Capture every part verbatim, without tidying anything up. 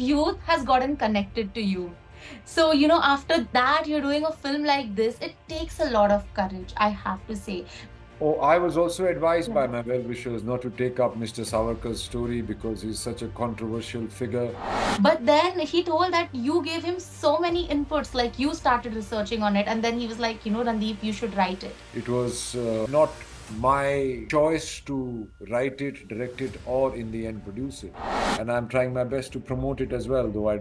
youth has gotten connected to you. So, you know, after that, you're doing a film like this, it takes a lot of courage, I have to say. Oh, I was also advised yeah. by my well-wishers not to take up Mister Savarkar's story because he's such a controversial figure. But then he told that you gave him so many inputs, like you started researching on it, and then he was like, you know, Randeep, you should write it. It was uh, not my choice to write it, direct it, or in the end produce it. And I'm trying my best to promote it as well, though I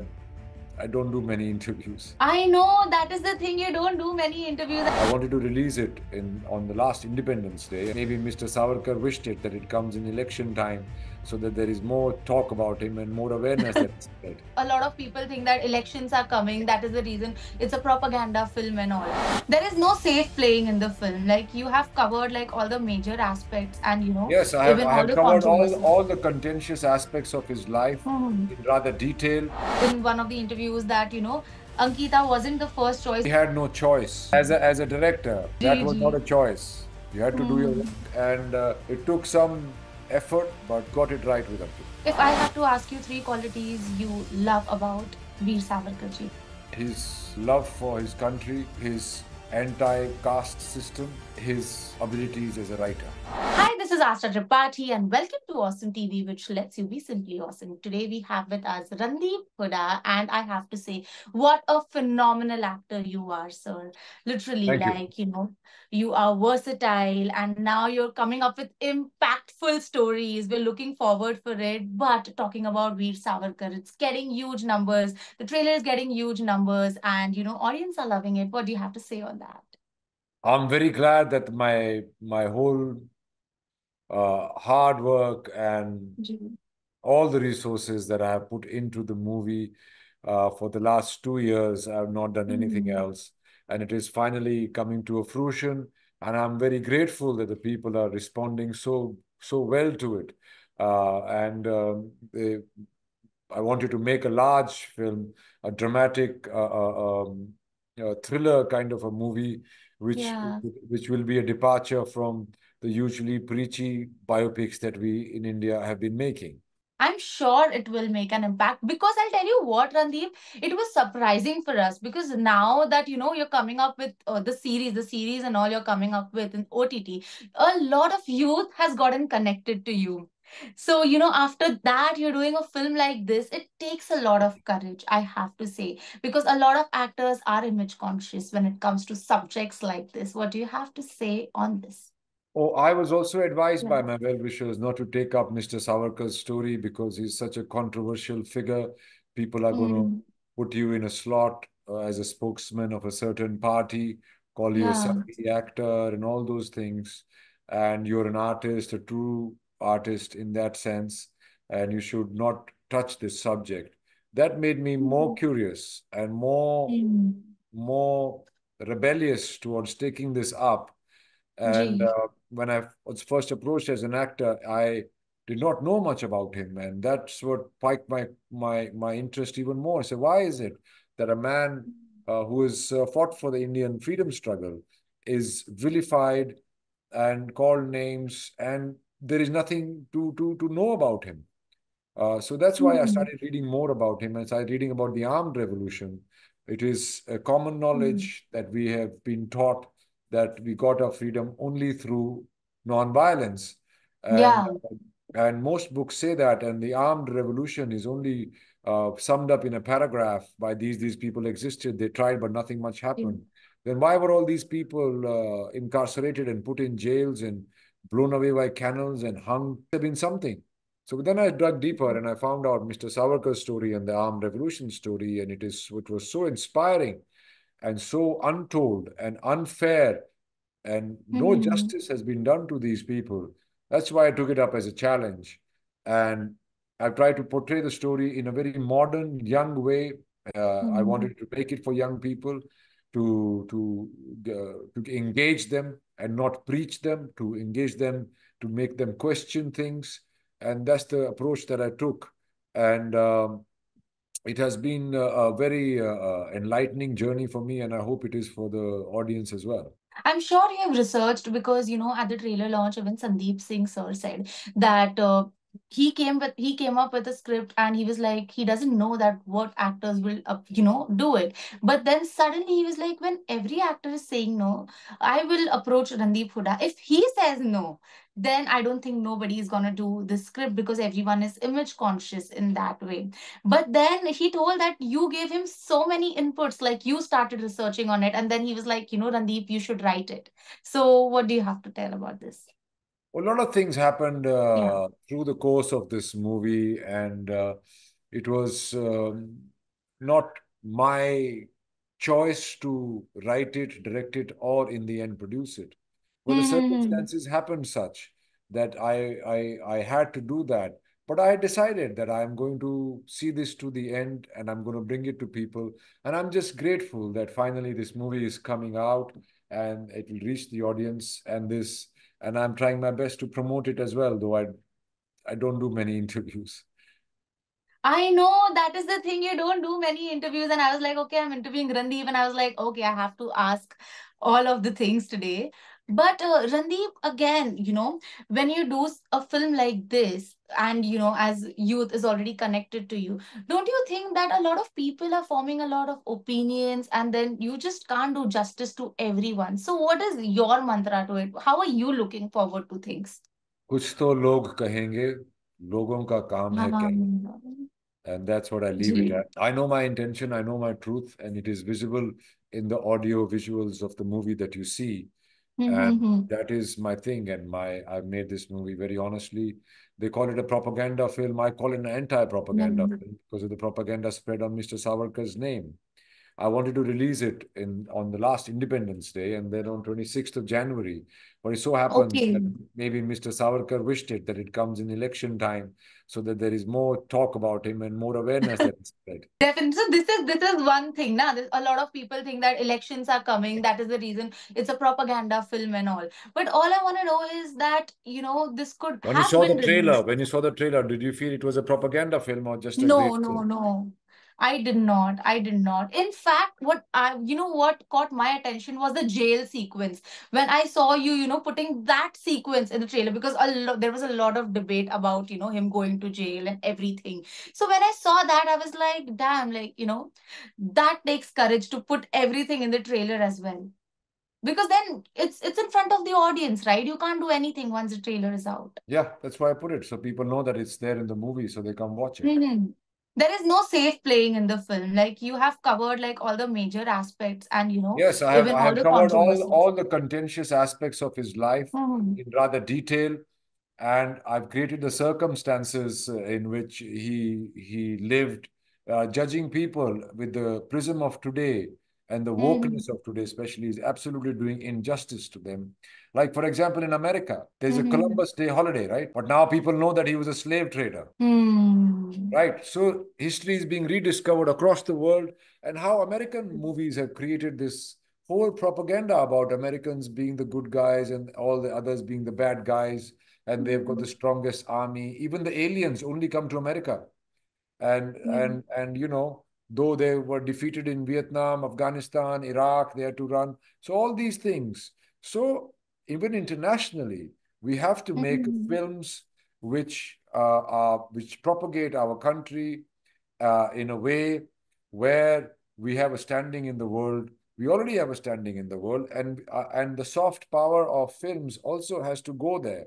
I don't do many interviews. I know, that is the thing, you don't do many interviews. I wanted to release it in on the last Independence Day. Maybe Mister Savarkar wished it that it comes in election time so that there is more talk about him and more awareness. That's right. A lot of people think that elections are coming, that is the reason. It's a propaganda film and all. There is no safe playing in the film. Like, you have covered like all the major aspects and, you know. Yes, I have, I have all covered all, all the contentious aspects of his life mm-hmm. in rather detail. In one of the interviews that, you know, Ankita wasn't the first choice. He had no choice. As a, as a director, G G. That was not a choice. You had to mm. do your work, and uh, it took some effort, but got it right with Ankita. If I have to ask you three qualities you love about Veer Savarkar ji. His love for his country, his anti-caste system, his abilities as a writer. Hi, this is Astha Tripathi and welcome to Awesome T V, which lets you be simply awesome. Today we have with us Randeep Hooda, and I have to say, what a phenomenal actor you are, sir. Literally, Thank like, you. you know, you are versatile and now you're coming up with impactful stories. We're looking forward for it. But talking about Veer Savarkar, it's getting huge numbers. The trailer is getting huge numbers and, you know, audience are loving it. What do you have to say on that? I'm very glad that my my whole uh, hard work and mm-hmm. all the resources that I have put into the movie uh, for the last two years, I have not done anything mm-hmm. else. And it is finally coming to a fruition. And I'm very grateful that the people are responding so, so well to it. Uh, and um, they, I wanted to make a large film, a dramatic uh, uh, um, uh, thriller kind of a movie, which yeah. which will be a departure from the usually preachy biopics that we in India have been making. I'm sure it will make an impact because I'll tell you what, Randeep, it was surprising for us because now that, you know, you're coming up with uh, the series, the series and all you're coming up with in O T T, a lot of youth has gotten connected to you. So, you know, after that, you're doing a film like this, it takes a lot of courage, I have to say, because a lot of actors are image conscious when it comes to subjects like this. What do you have to say on this? Oh, I was also advised yeah. by my well-wishers not to take up Mister Savarkar's story because he's such a controversial figure. People are mm. going to put you in a slot uh, as a spokesman of a certain party, call you yeah. a Savarkar actor and all those things. And you're an artist, a true artist in that sense, and you should not touch this subject. That made me more curious and more mm. more rebellious towards taking this up. And uh, when I was first approached as an actor, I did not know much about him, and that's what piqued my my my interest even more. So why is it that a man uh, who has uh, fought for the Indian freedom struggle is vilified and called names, and there is nothing to, to, to know about him. Uh, so that's why mm. I started reading more about him and started reading about the armed revolution. It is a common knowledge mm. that we have been taught that we got our freedom only through non-violence. And, yeah. and most books say that, and the armed revolution is only uh, summed up in a paragraph by these, these people existed, they tried, but nothing much happened. Mm. Then why were all these people uh, incarcerated and put in jails and blown away by cannons and hung? There have been something. So then I dug deeper and I found out Mister Savarkar's story and the armed revolution story, and it is it was so inspiring and so untold and unfair, and no mm-hmm. justice has been done to these people. That's why I took it up as a challenge, and I've tried to portray the story in a very modern, young way. Uh, mm-hmm. I wanted to make it for young people, to to uh, to engage them and not preach them, to engage them, to make them question things. And that's the approach that I took. And um, it has been a, a very uh, enlightening journey for me, and I hope it is for the audience as well. I'm sure you have researched because, you know, at the trailer launch, even Sandeep Singh sir said that uh, he came with he came up with a script, and he was like, he doesn't know that what actors will uh, you know do it. But then suddenly he was like, when every actor is saying no, I will approach Randeep Hooda. If he says no, then I don't think nobody is gonna do the script, because everyone is image conscious in that way. But then he told that you gave him so many inputs, like you started researching on it, and then he was like, you know, Randeep, you should write it. So what do you have to tell about this? A lot of things happened uh, yeah. through the course of this movie, and uh, it was um, not my choice to write it, direct it, or in the end produce it. But mm-hmm. the circumstances happened such that I, I, I had to do that. But I decided that I'm going to see this to the end, and I'm going to bring it to people. And I'm just grateful that finally this movie is coming out and it will reach the audience, and this... And I'm trying my best to promote it as well, though I, I don't do many interviews. I know, that is the thing. You don't do many interviews. And I was like, okay, I'm interviewing Randeep. And I was like, okay, I have to ask all of the things today. But uh, Randeep, again, you know, when you do a film like this, and, you know, as youth is already connected to you, don't you think that a lot of people are forming a lot of opinions, and then you just can't do justice to everyone? So what is your mantra to it? How are you looking forward to things? Kuch to log kahenge, logon ka kaam hai kehna. And that's what I leave Gee. it at. I know my intention, I know my truth, and it is visible in the audio visuals of the movie that you see. And mm-hmm. that is my thing, and my I've made this movie very honestly. They call it a propaganda film. I call it an anti-propaganda mm-hmm. film, because of the propaganda spread on Mister Savarkar's name. I wanted to release it in on the last Independence Day, and then on twenty-sixth of January. But it so happens okay. that maybe Mister Savarkar wished it, that it comes in election time, so that there is more talk about him and more awareness that is spread. Definitely. So this is, this is one thing. Nah? This, a lot of people think that elections are coming. That is the reason. It's a propaganda film and all. But all I want to know is that, you know, this could when happen. You saw the trailer, when you saw the trailer, did you feel it was a propaganda film or just a No, no, film? no. I did not. I did not. In fact, what I, you know, what caught my attention was the jail sequence. When I saw you, you know, putting that sequence in the trailer, because a lo- there was a lot of debate about, you know, him going to jail and everything. So when I saw that, I was like, damn, like, you know, that takes courage to put everything in the trailer as well. Because then it's it's in front of the audience, right? You can't do anything once the trailer is out. Yeah, that's why I put it. So people know that it's there in the movie, so they come watch it. Mm-hmm. There is no safe playing in the film. Like, you have covered like all the major aspects, and you know. Yes, I have, I have all covered all, all the contentious aspects of his life mm-hmm. in rather detail, and I've created the circumstances in which he he lived, uh, judging people with the prism of today. And the wokeness mm-hmm. of today especially is absolutely doing injustice to them. Like, for example, in America, there's mm-hmm. a Columbus Day holiday, right? But now people know that he was a slave trader, mm. right? So history is being rediscovered across the world, and how American movies have created this whole propaganda about Americans being the good guys and all the others being the bad guys, and they've got the strongest army. Even the aliens only come to America. And, mm. and, and you know, though they were defeated in Vietnam, Afghanistan, Iraq, they had to run. So all these things. So even internationally, we have to make mm-hmm. films which uh, are, which propagate our country uh, in a way where we have a standing in the world. We already have a standing in the world. And, uh, and the soft power of films also has to go there.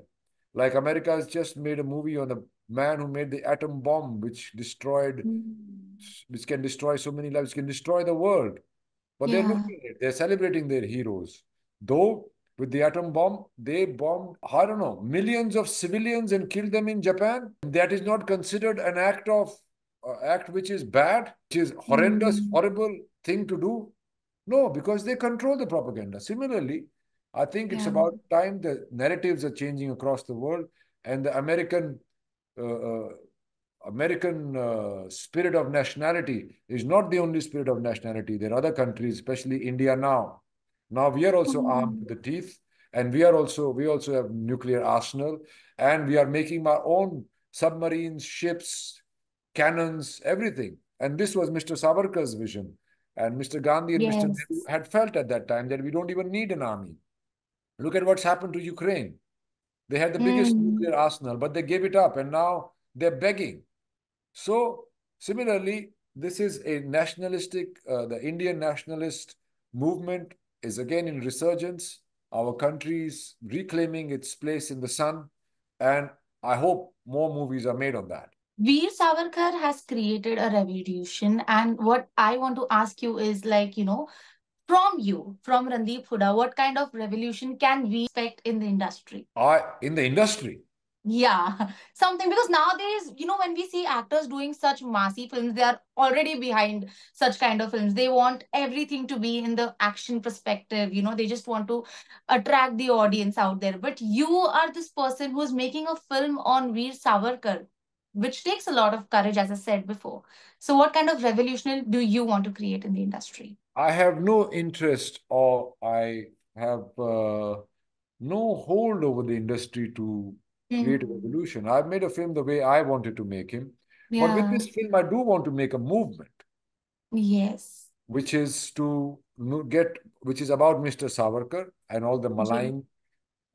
Like, America has just made a movie on the man who made the atom bomb, which destroyed... Mm-hmm. which can destroy so many lives, can destroy the world. But yeah. they're looking at it. They're celebrating their heroes. Though, with the atom bomb, they bombed, I don't know, millions of civilians and killed them in Japan. That is not considered an act of, uh, act which is bad, which is horrendous, mm-hmm. horrible thing to do. No, because they control the propaganda. Similarly, I think yeah. it's about time the narratives are changing across the world, and the American... Uh, uh, American uh, spirit of nationality is not the only spirit of nationality. There are other countries, especially India now. Now we are also mm-hmm. armed with the teeth, and we are also we also have nuclear arsenal, and we are making our own submarines, ships, cannons, everything. And this was Mister Savarkar's vision, and Mister Gandhi and yes. Mister Nehru had felt at that time that we don't even need an army. Look at what's happened to Ukraine. They had the mm. biggest nuclear arsenal, but they gave it up and now they're begging. So similarly, this is a nationalistic, uh, the Indian nationalist movement is again in resurgence. Our country's reclaiming its place in the sun. And I hope more movies are made on that. Veer Savarkar has created a revolution. And what I want to ask you is, like, you know, from you, from Randeep Hooda, what kind of revolution can we expect in the industry? Uh, in the industry? Yeah, something, because nowadays, you know, when we see actors doing such massy films, they are already behind such kind of films. They want everything to be in the action perspective, you know, they just want to attract the audience out there. But you are this person who is making a film on Veer Savarkar, which takes a lot of courage, as I said before. So what kind of revolution do you want to create in the industry? I have no interest, or I have uh, no hold over the industry to create a revolution. I've made a film the way I wanted to make him. Yeah. But with this film, I do want to make a movement. Yes. Which is to get, which is about Mister Savarkar and all the malign,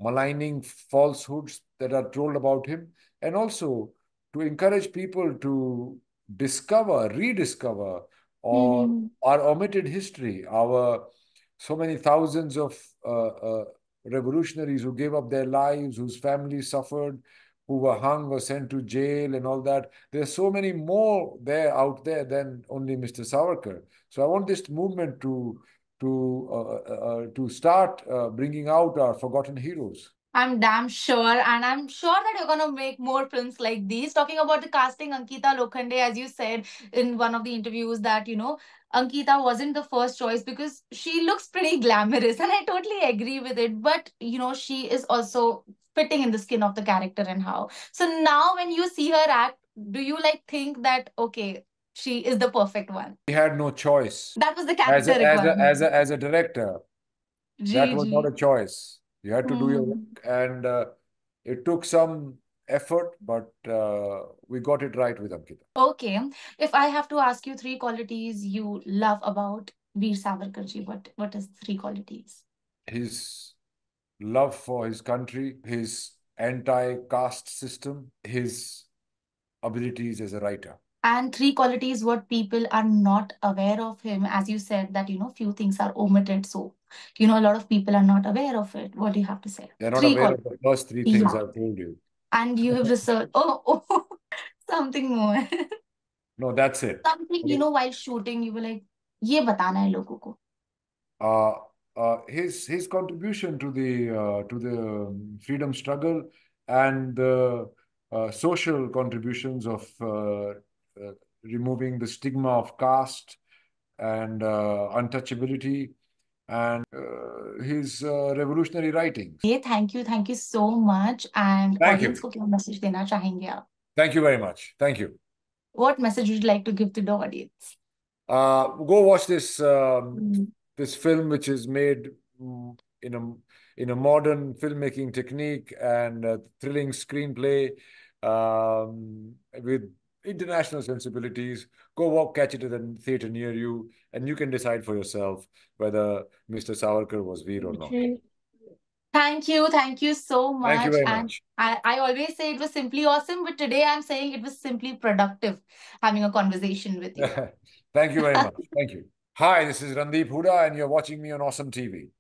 maligning falsehoods that are told about him. And also to encourage people to discover, rediscover or mm. our omitted history, our so many thousands of uh, uh, revolutionaries who gave up their lives, whose families suffered, who were hung or sent to jail and all that. There's so many more there out there than only Mister Savarkar. So I want this movement to to uh, uh, to start uh, bringing out our forgotten heroes. I'm damn sure, and I'm sure that you're going to make more films like these. Talking about the casting, Ankita Lokhande, as you said in one of the interviews that, you know, Ankita wasn't the first choice because she looks pretty glamorous, and I totally agree with it. But, you know, she is also fitting in the skin of the character and how. So now when you see her act, do you like think that, okay, she is the perfect one? She had no choice. That was the character requirement. As a, as a, as a director, G -G. that was not a choice. You had to mm. do your work, and uh, it took some effort, but uh, we got it right with Ankita. Okay. If I have to ask you three qualities you love about Veer Savarkarji, what, what is three qualities? His love for his country, his anti-caste system, his abilities as a writer. And three qualities what people are not aware of him. As you said that, you know, few things are omitted. So, you know, a lot of people are not aware of it. What do you have to say? They're not three aware of the first three things yeah. I've told you. And you have researched. Oh, oh, something more. No, that's it. Something, okay. You know, while shooting, you were like, "Ye batana hai logo ko." Uh, uh, his his contribution to the uh, to the freedom struggle and the uh, social contributions of uh, Uh, removing the stigma of caste and uh, untouchability and uh, his uh, revolutionary writings. Yeah, thank you. Thank you so much. And thank audience you. Ko kya message dena chahenge aap? Thank you very much. Thank you. What message would you like to give to the audience? Uh, go watch this, um, mm. this film, which is made in a, in a modern filmmaking technique and a thrilling screenplay um, with international sensibilities. Go walk, catch it at the theatre near you, and you can decide for yourself whether Mister Savarkar was Veer or not. Thank you. Thank you so much. Thank you very and much. I, I always say it was simply awesome, but today I'm saying it was simply productive having a conversation with you. Thank you very much. Thank you. Hi, this is Randeep Hooda, and you're watching me on Awesome T V.